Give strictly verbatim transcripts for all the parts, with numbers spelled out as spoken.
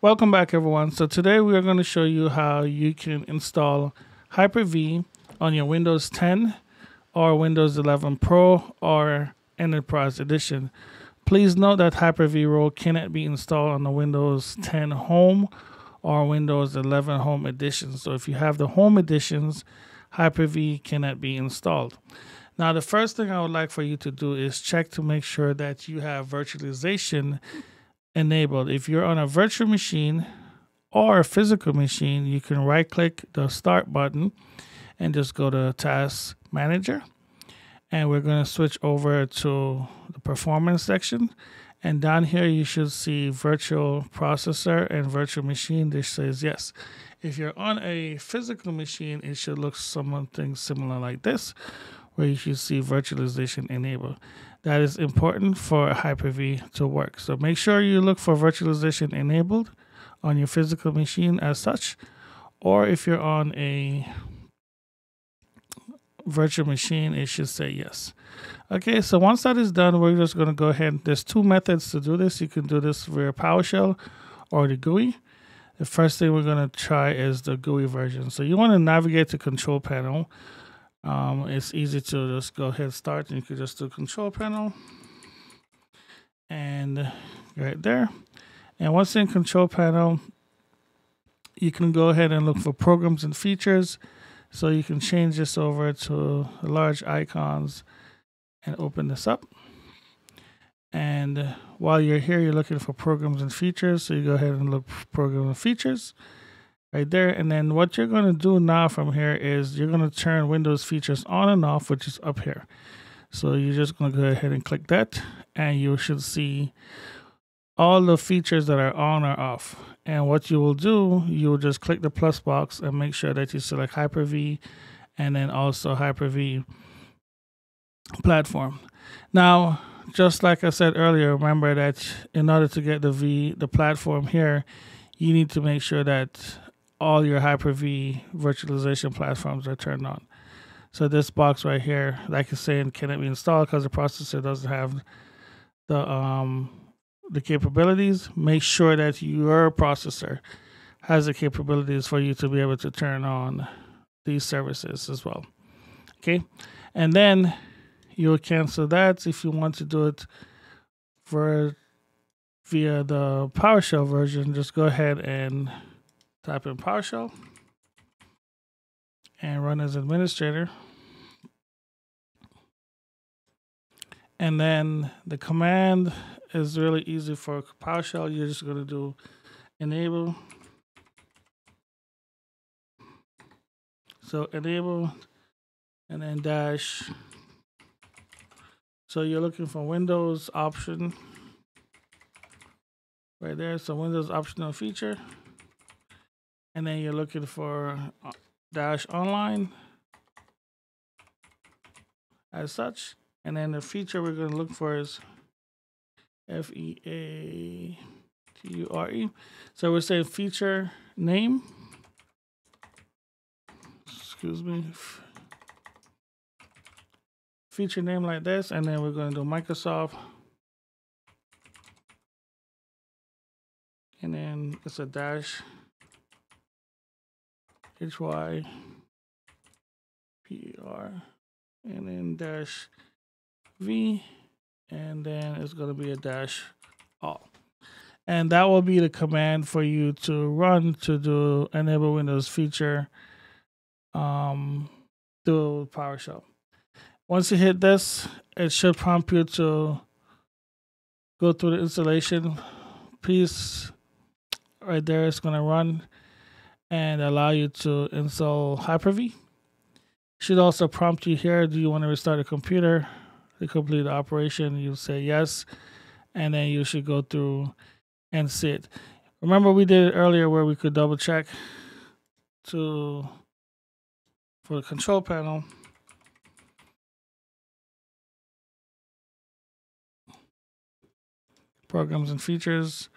Welcome back, everyone. So today we are going to show you how you can install Hyper-V on your Windows ten or Windows eleven Pro or Enterprise Edition. Please note that Hyper-V role cannot be installed on the Windows ten Home or Windows eleven Home Edition. So if you have the Home Editions, Hyper-V cannot be installed. Now, the first thing I would like for you to do is check to make sure that you have virtualization enabled. If you're on a virtual machine or a physical machine, you can right click the start button and just go to Task Manager, and we're going to switch over to the performance section, and down here you should see virtual processor and virtual machine. This says yes. If you're on a physical machine, it should look something similar like this, where you should see virtualization enabled. That is important for Hyper-V to work. So make sure you look for virtualization enabled on your physical machine as such, or if you're on a virtual machine, it should say yes. Okay, so once that is done, we're just gonna go ahead. There's two methods to do this. You can do this via PowerShell or the G U I. The first thing we're gonna try is the G U I version. So you wanna navigate to Control Panel. Um, it's easy to just go ahead and start, and you can just do Control Panel and right there. And once in Control Panel, you can go ahead and look for Programs and Features. So you can change this over to large icons and open this up. And while you're here, you're looking for Programs and Features. So you go ahead and look for Programs and Features. Right there. And then what you're going to do now from here is you're going to turn Windows features on and off, which is up here. So you're just going to go ahead and click that, and you should see all the features that are on or off. And what you will do, you will just click the plus box and make sure that you select Hyper-V and then also Hyper-V platform. Now, just like I said earlier, remember that in order to get the V, the platform here, you need to make sure that all your Hyper-V virtualization platforms are turned on. So this box right here, like it's saying, can it be installed because the processor doesn't have the um, the capabilities. Make sure that your processor has the capabilities for you to be able to turn on these services as well. Okay, and then you'll cancel that if you want to do it for via the PowerShell version. Just go ahead and type in PowerShell and run as administrator. And then the command is really easy for PowerShell. You're just going to do enable. So enable and then dash. So you're looking for Windows option right there. So Windows optional feature. And then you're looking for dash online as such. And then the feature we're going to look for is F E A T U R E. So we're saying feature name. Excuse me. Feature name like this. And then we're going to do Microsoft. And then it's a dash H Y P R. And then dash V, and then it's going to be a dash all. And that will be the command for you to run to do enable Windows feature um, through PowerShell. Once you hit this, it should prompt you to go through the installation piece. Right there, it's going to run and allow you to install Hyper-V. Should also prompt you here, do you want to restart a computer? To complete the operation, you say yes, and then you should go through and see it. Remember, we did it earlier where we could double check to for the control panel. Programs and features,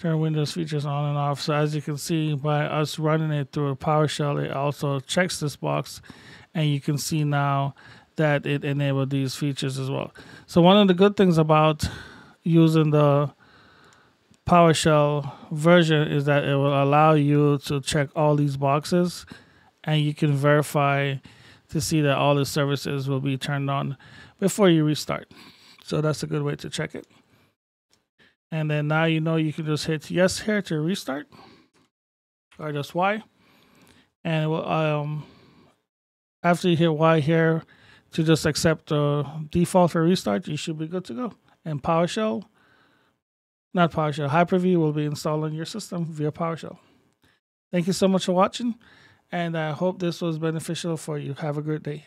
turn Windows features on and off. So as you can see, by us running it through a PowerShell, it also checks this box, and you can see now that it enabled these features as well. So one of the good things about using the PowerShell version is that it will allow you to check all these boxes, and you can verify to see that all the services will be turned on before you restart. So that's a good way to check it. And then now you know you can just hit yes here to restart, or just Y. And it will, um, after you hit Y here to just accept the default for restart, you should be good to go. And PowerShell, not PowerShell, Hyper-V will be installed on your system via PowerShell. Thank you so much for watching, and I hope this was beneficial for you. Have a great day.